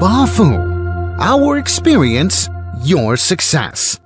Bafu, our experience, your success.